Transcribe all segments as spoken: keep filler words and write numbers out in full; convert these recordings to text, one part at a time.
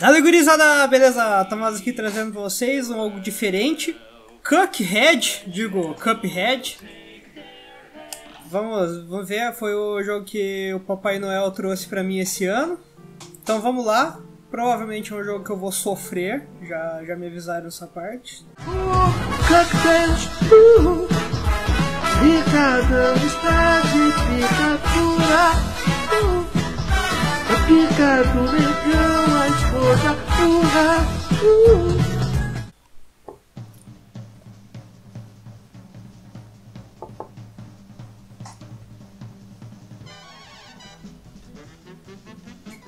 Fala, gurizada, beleza? Estamos aqui trazendo para vocês um algo diferente. Cuphead, digo, Cuphead. Vamos, vamos ver, foi o jogo que o Papai Noel trouxe para mim esse ano. Então vamos lá. Provavelmente é um jogo que eu vou sofrer, já, já me avisaram essa parte. Oh, cocktails, uh, e cada um está de pica-pura, uh, a pica do negão, a esposa pura, uh.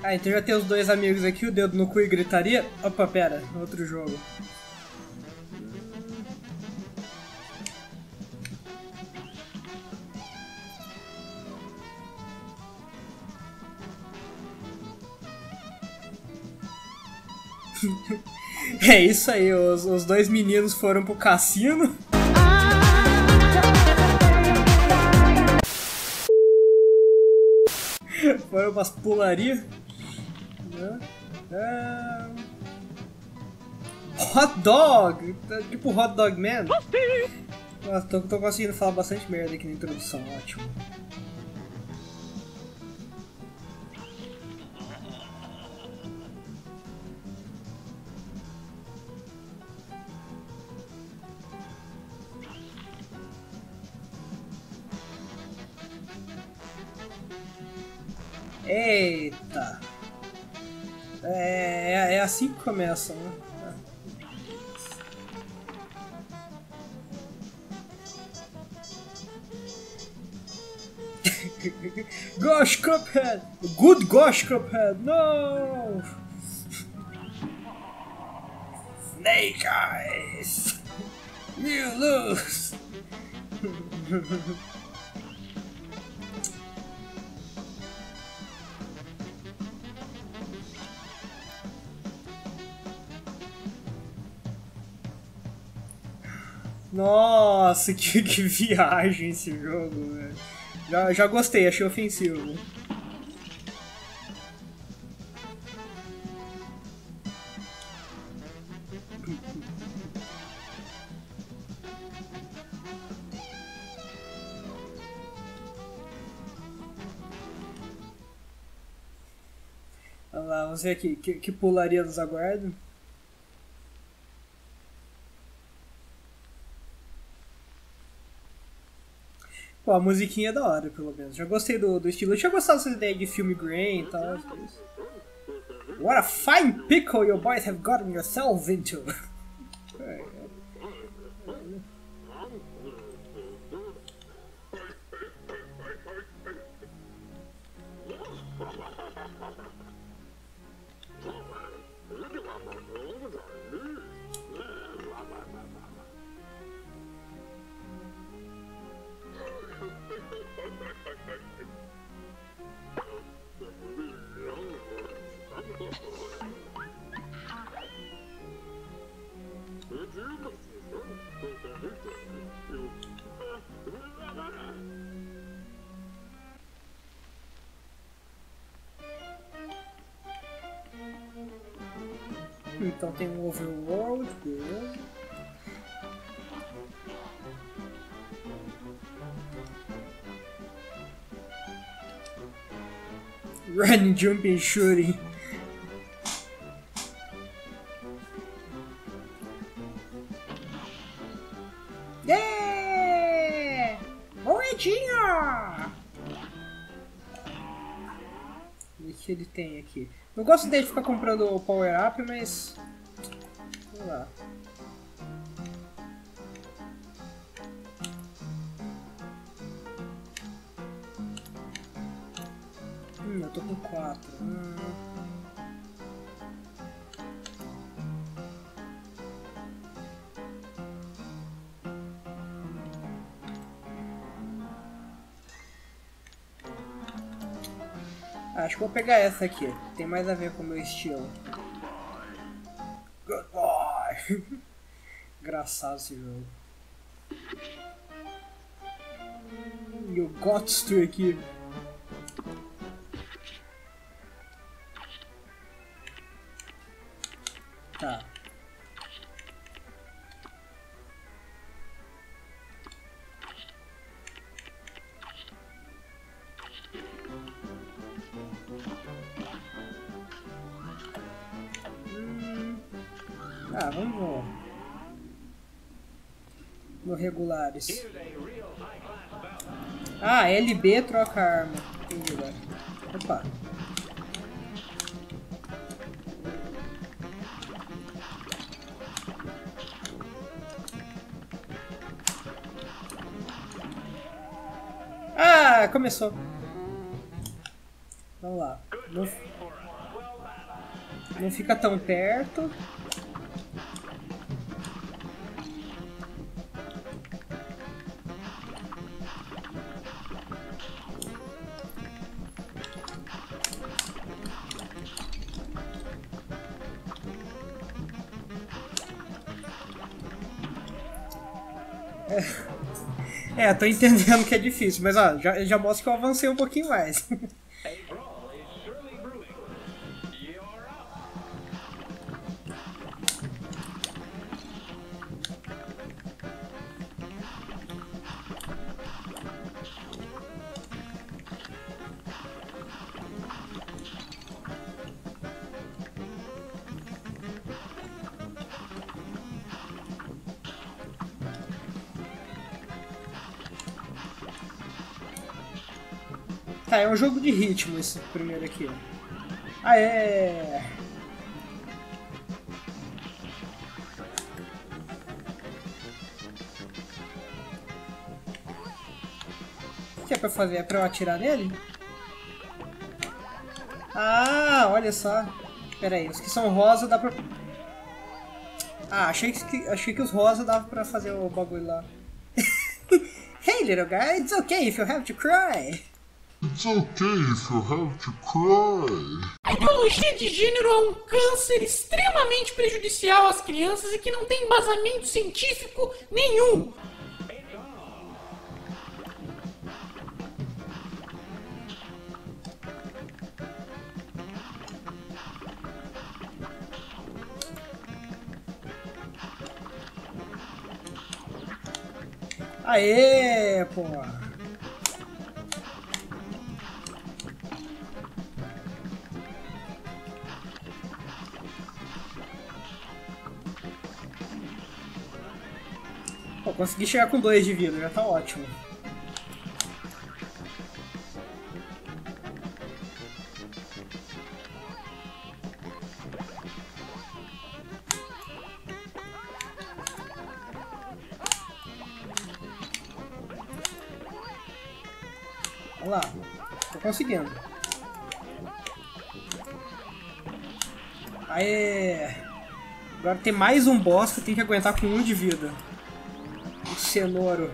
Ah, então já tem os dois amigos aqui, o dedo no cu e gritaria. Opa, pera, outro jogo. É isso aí, os, os dois meninos foram pro cassino. Foram pras pularias. Hot dog! Tipo hot dog man. Nossa, tô, tô conseguindo falar bastante merda aqui na introdução, ótimo. Eita! É, é, é assim que começa, né? Gosh, Cuphead! Good gosh, Cuphead! No! Snake eyes! You lose! Nossa, que, que viagem esse jogo, velho. Já, já gostei, achei ofensivo. Olha lá, vamos ver aqui, que, que pularia nos aguarda. Pô, a musiquinha é da hora, pelo menos. Já gostei do, do estilo. Eu tinha gostado dessa ideia de filme grain e tal. What a fine pickle your boys have gotten yourselves into. Então tem um overworld, beleza. Run, jump and shooting. Yeah! Moedinha! O que ele tem aqui? Não gosto de ficar comprando o power-up, mas... vamos lá. Hum, eu tô com quatro. Hum. Acho que vou pegar essa aqui, tem mais a ver com o meu estilo. Good boy! Engraçado esse jogo. You got to aqui. Ah, vamos lá. No regulares. Ah, L B troca arma. Entendi agora. Opa. Ah, começou. Vamos lá. Não, não fica tão perto. É, tô entendendo que é difícil, mas ó, já, já mostro que eu avancei um pouquinho mais. Tá, é um jogo de ritmo esse primeiro aqui. Ah, é. O que é pra fazer? É pra eu atirar nele? Ah, olha só. Pera aí, os que são rosa dá pra... Ah, achei que, achei que os rosa dava pra fazer o bagulho lá. Hey, little guy, it's okay if you have to cry. It's okay if you have to cry. A ideologia de gênero é um câncer extremamente prejudicial às crianças e que não tem embasamento científico nenhum. Aê, porra! Consegui chegar com dois de vida, já tá ótimo. Olha lá, tô conseguindo. Aê! Agora tem mais um boss que eu tenho que aguentar com um de vida. Cenouro.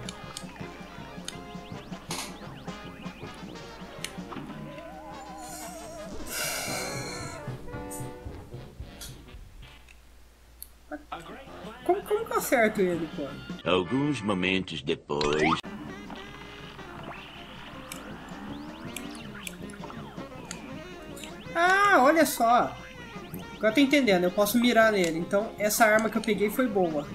Como, como que eu acerto ele, pô? Alguns momentos depois... Ah, olha só! Agora eu tô entendendo, eu posso mirar nele. Então, essa arma que eu peguei foi boa.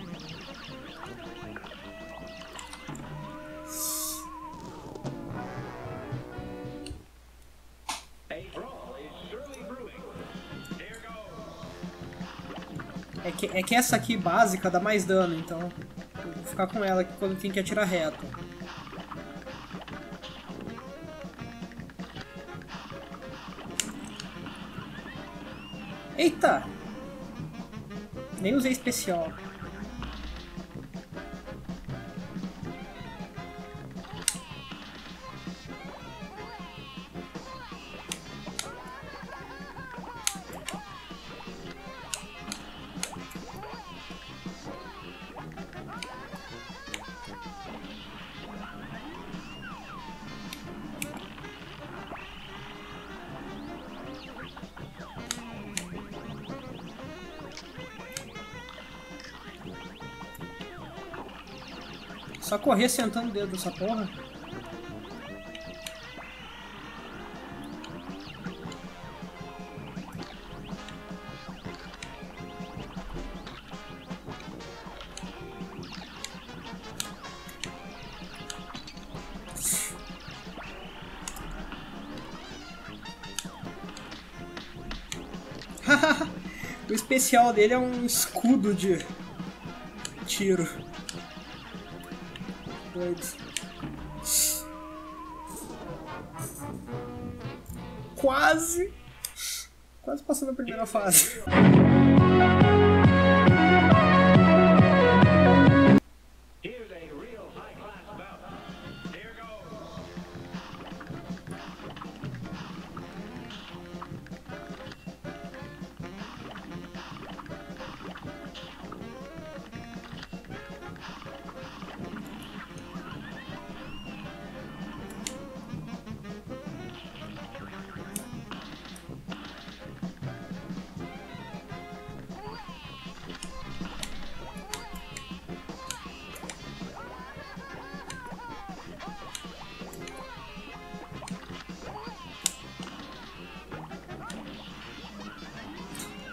É que essa aqui, básica, dá mais dano, então eu vou ficar com ela aqui quando tem que atirar reto. Eita! Nem usei especial. Só correr sentando o dedo dessa porra. O especial dele é um escudo de tiro. Quase! Quase passando a primeira fase.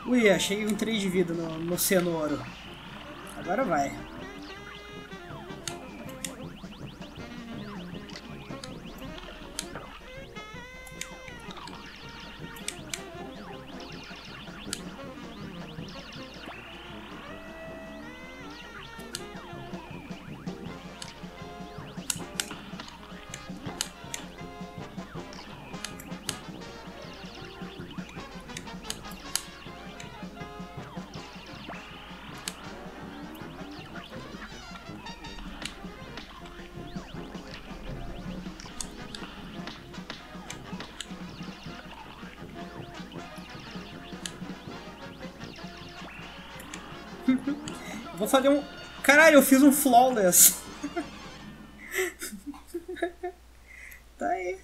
Ui, achei um três de vida no, no cenouro. Agora vai. Vou fazer um... Caralho, eu fiz um flawless. Tá aí.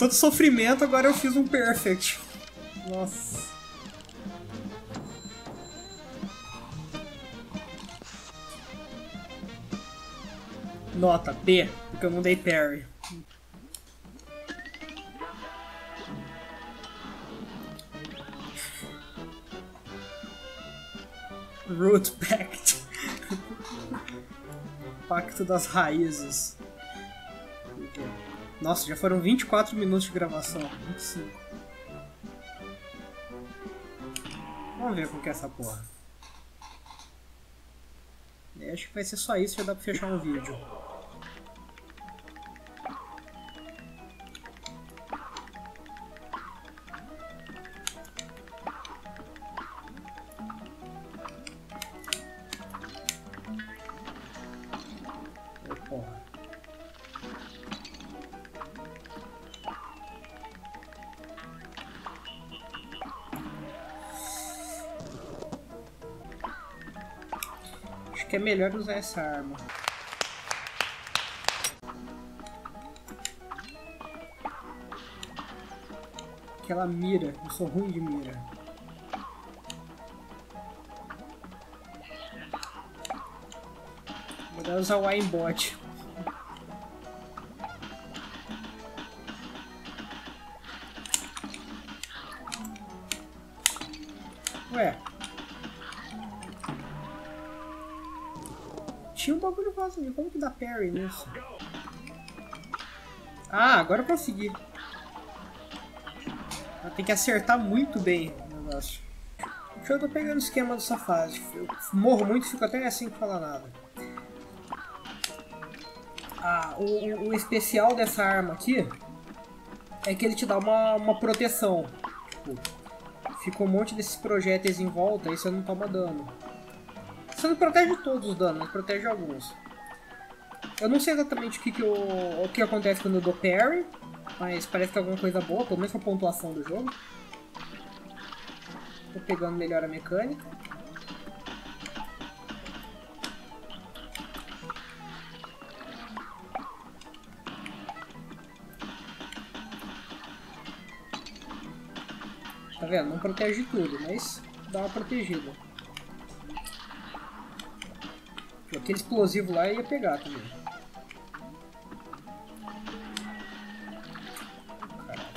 Todo sofrimento, agora eu fiz um perfect. Nossa. Nota B, porque eu não dei parry. Root Pact. Pacto das raízes. Nossa, já foram vinte e quatro minutos de gravação. vinte e cinco. Vamos ver como que é essa porra. Eu acho que vai ser só isso, já dá pra fechar um vídeo. É melhor usar essa arma. Que ela mira, eu sou ruim de mira. Melhor usar o aimbot. Ué. Tinha um bagulho vazio, como que dá parry nisso? Ah, agora eu consegui. Ela tem que acertar muito bem o negócio. Eu tô pegando o esquema dessa fase. Eu morro muito e fico até assim que falar nada. Ah, o, o especial dessa arma aqui é que ele te dá uma, uma proteção. Tipo, fica um monte desses projéteis em volta e você não toma dano. Você não protege todos os danos, mas protege alguns. Eu não sei exatamente o que, que, eu, o que acontece quando eu dou parry, mas parece que é alguma coisa boa, pelo menos com a pontuação do jogo. Tô pegando melhor a mecânica. Tá vendo? Não protege tudo, mas dá uma protegida. Aquele explosivo lá ia pegar também. Caralho.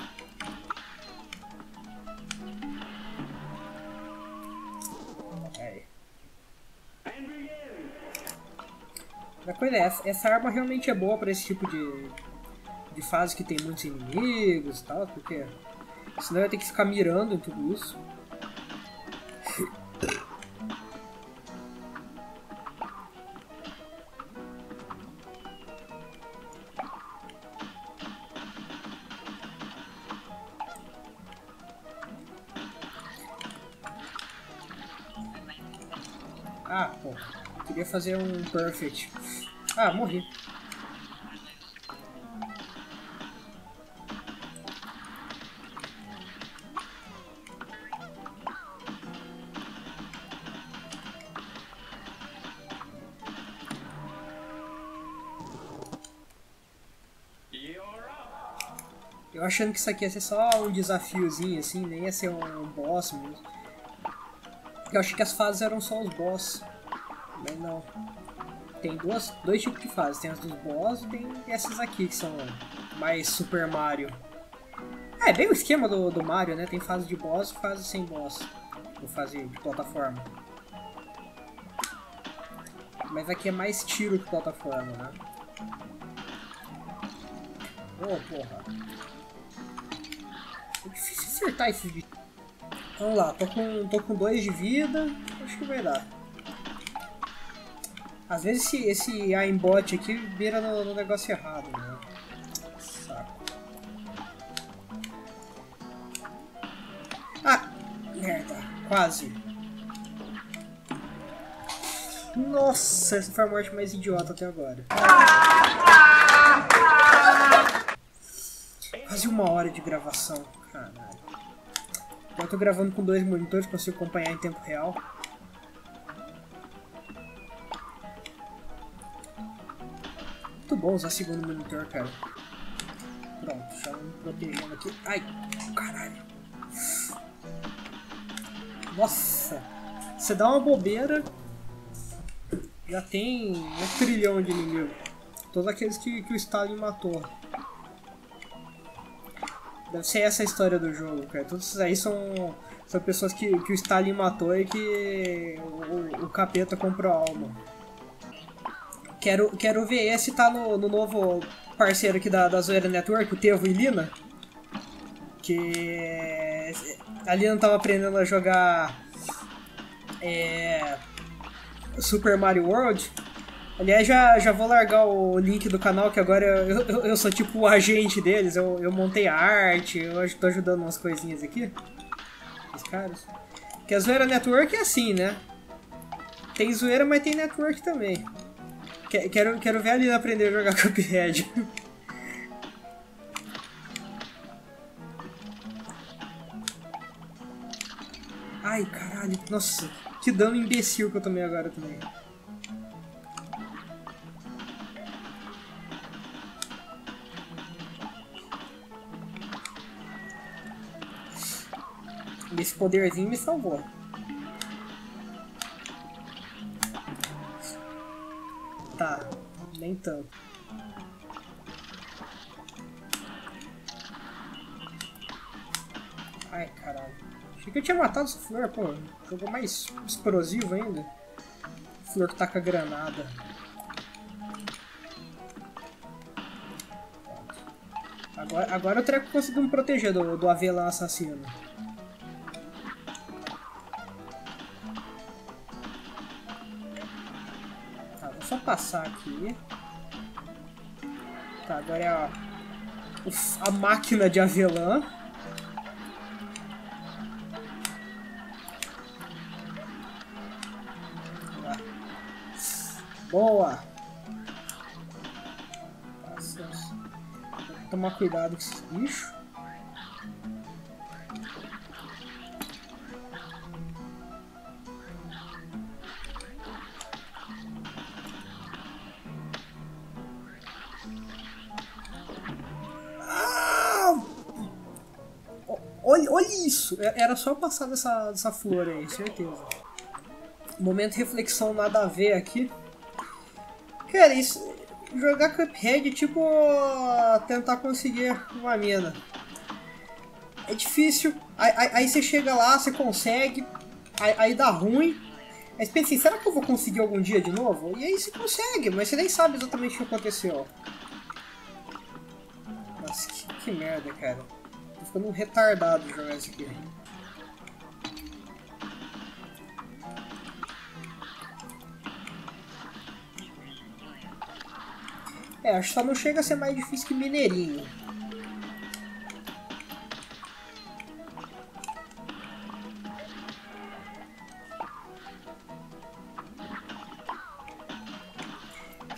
Aí. A coisa é essa. Essa arma realmente é boa pra esse tipo de, de fase que tem muitos inimigos e tal, porque Senão eu ia ter que ficar mirando em tudo isso. Ah, pô. Eu queria fazer um perfect. Ah, morri. Eu achando que isso aqui ia ser só um desafiozinho, assim, nem ia ser um boss mesmo. Porque eu achei que as fases eram só os boss. Mas não. Tem duas, dois tipos de fases. Tem as dos boss e tem essas aqui que são mais Super Mario. É, bem o esquema do, do Mario, né? Tem fase de boss e fase sem boss. Ou fase de plataforma. Mas aqui é mais tiro que plataforma, né? Oh, porra. É difícil acertar esse vídeo. Vamos lá, tô com, tô com dois de vida. Acho que vai dar. Às vezes esse, esse aimbot aqui vira no, no negócio errado, né? Saco. Ah! Merda, quase. Nossa, essa foi a morte mais idiota até agora. Quase uma hora de gravação, caralho. Eu tô gravando com dois monitores, consigo acompanhar em tempo real. Muito bom usar segundo monitor, cara. Pronto, já me protegendo aqui. Ai, caralho. Nossa. Você dá uma bobeira, já tem um trilhão de inimigo. Todos aqueles que, que o Stalin matou. Deve ser essa a história do jogo, cara. Todos esses aí são, são pessoas que, que o Stalin matou e que o, o capeta comprou a alma. Quero, quero ver esse tá no, no novo parceiro aqui da, da Zoeira Network, o Tevo e Lina. Que a Lina tava aprendendo a jogar é, Super Mario World. Aliás, já, já vou largar o link do canal, que agora eu, eu, eu sou tipo o agente deles, eu, eu montei a arte, eu tô ajudando umas coisinhas aqui. Os caras. Porque a Zoeira Network é assim, né? Tem zoeira, mas tem network também. Quero, quero ver a Lina aprender a jogar Cuphead. Ai, caralho, nossa, que dano imbecil que eu tomei agora também. Esse poderzinho me salvou. Tá, nem tanto. Ai, caralho. Achei que eu tinha matado essa flor, pô. Jogou mais explosivo ainda. Flor que taca granada. Agora, agora eu treco conseguiu me proteger do, do avelã assassino. Só passar aqui. Tá, agora é a, uf, a máquina de avelã. Boa! Passa. Tem que tomar cuidado com esses bichos. Olha, olha isso! Era só passar dessa, dessa flor aí, certeza. Momento de reflexão nada a ver aqui. Cara, isso, jogar Cuphead é tipo tentar conseguir uma mina. É difícil, aí, aí, aí você chega lá, você consegue, aí, aí dá ruim. Aí você pensa assim, será que eu vou conseguir algum dia de novo? E aí você consegue, mas você nem sabe exatamente o que aconteceu. Nossa, que, que merda, cara. ficando um retardado jogar isso aqui. É, acho que só não chega a ser mais difícil que Mineirinho.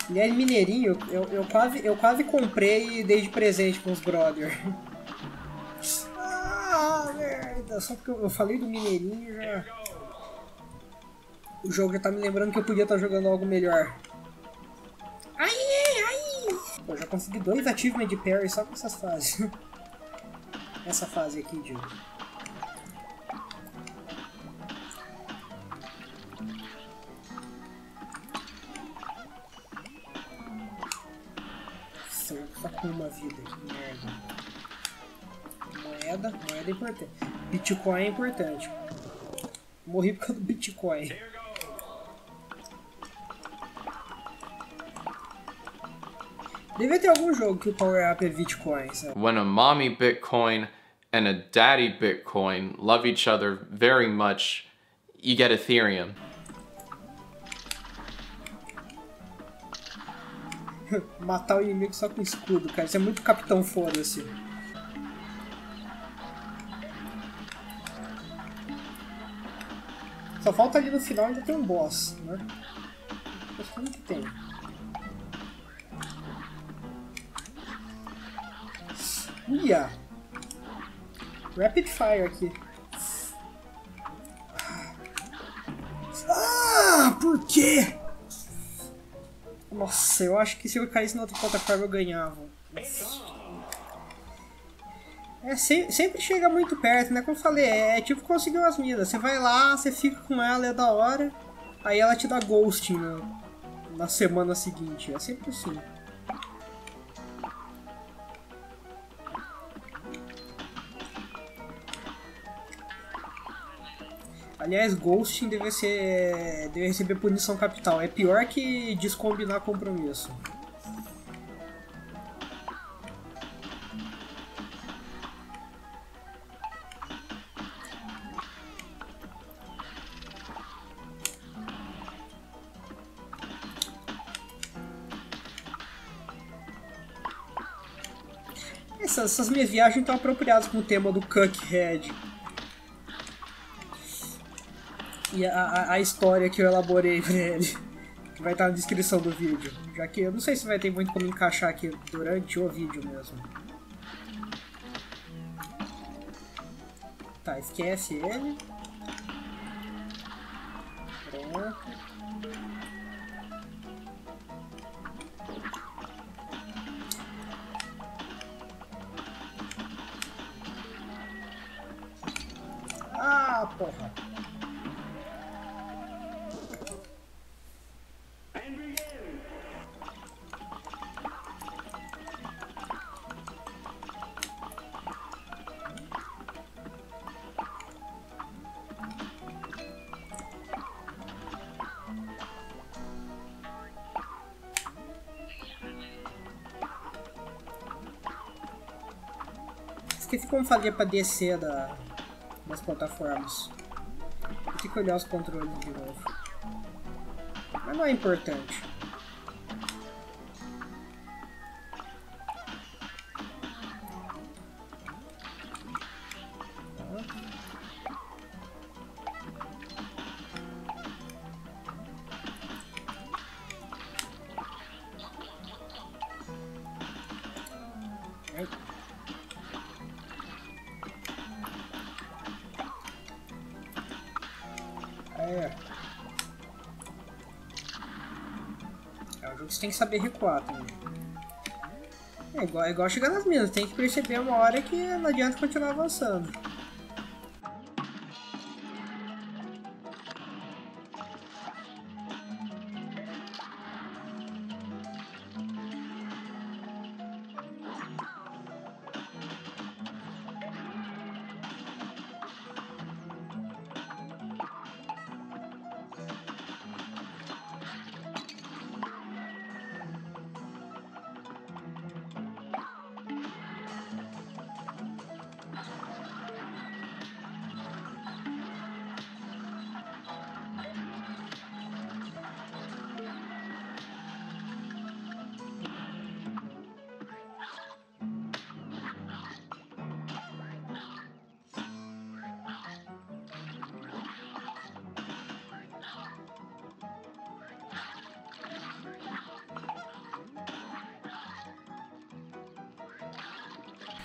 Aliás, Mineirinho, eu, eu, quase, eu quase comprei e dei de presente com os brother. Ah, merda! Só porque eu, eu falei do Mineirinho já... O jogo já tá me lembrando que eu podia estar jogando algo melhor. Ai, ai! Pô, já consegui dois achievements de parry só com essas fases. Essa fase aqui, digo. Uma vida, que merda. Moeda, moeda é importante. Bitcoin é importante. Morri por causa do Bitcoin. Deve ter algum jogo que o Power Up é Bitcoin, sabe? When a mommy Bitcoin and a daddy Bitcoin love each other very much, you get Ethereum. Matar o inimigo só com escudo, cara. Isso é muito Capitão, foda-se. Só falta ali no final, ainda tem um boss, né? Acho que não tem. Ia! Rapid Fire aqui. Ah, por quê? Nossa, eu acho que se eu caísse na outra plataforma eu ganhava. É, se, sempre chega muito perto, né? Como eu falei, é, é tipo conseguir umas minas. Você vai lá, você fica com ela, é da hora. Aí ela te dá ghosting na, na semana seguinte. É sempre assim. Aliás, ghosting deve ser, deve receber punição capital. É pior que descombinar compromisso. Essas, essas minhas viagens estão apropriadas com o tema do Cuphead. E a, a, a história que eu elaborei pra ele, que vai estar na descrição do vídeo. Já que eu não sei se vai ter muito como encaixar aqui durante o vídeo mesmo. Tá, esquece ele. Pronto. Ah, porra. Esqueci como fazer pra descer da, das plataformas. Vou ter que olhar os controles de novo. Mas não é importante. Você tem que saber recuar também. É igual, é igual chegar nas minas, tem que perceber uma hora que não adianta continuar avançando.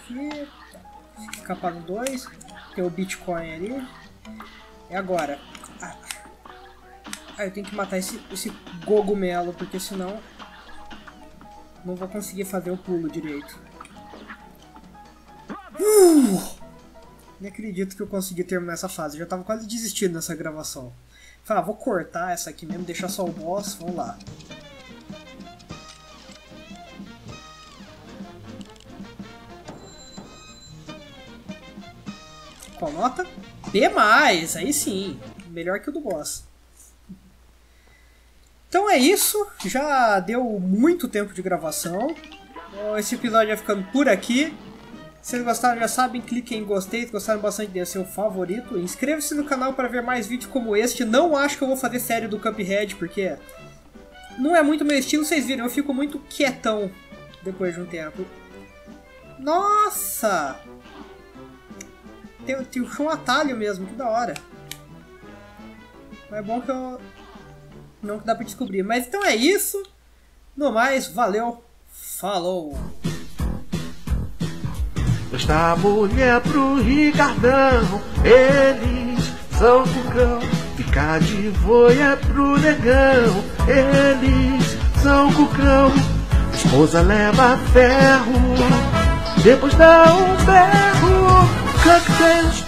aqui, ficar pago dois, tem o Bitcoin ali. É agora. Ah, ah, eu tenho que matar esse, esse cogumelo, porque senão não vou conseguir fazer o pulo direito. Uh! Nem acredito que eu consegui terminar essa fase. Eu já tava quase desistindo dessa gravação. Falei, ah, vou cortar essa aqui mesmo, deixar só o boss, vamos lá. Qual nota? B mais, aí sim. Melhor que o do boss. Então é isso. Já deu muito tempo de gravação. Esse episódio vai ficando por aqui. Se vocês gostaram, já sabem, cliquem em gostei, se gostaram bastante, dê seu favorito. Inscreva-se no canal para ver mais vídeos como este. Não acho que eu vou fazer série do Cuphead, porque não é muito meu estilo, vocês viram, eu fico muito quietão depois de um tempo. Nossa! Tem, tem um atalho mesmo, que da hora. Mas é bom que eu... não dá pra descobrir. Mas então é isso. No mais, valeu, falou! Esta mulher pro Ricardão, eles são cucão. Ficar de voia pro negão, eles são cucão. Esposa leva ferro, depois dá um ferro. Cocktails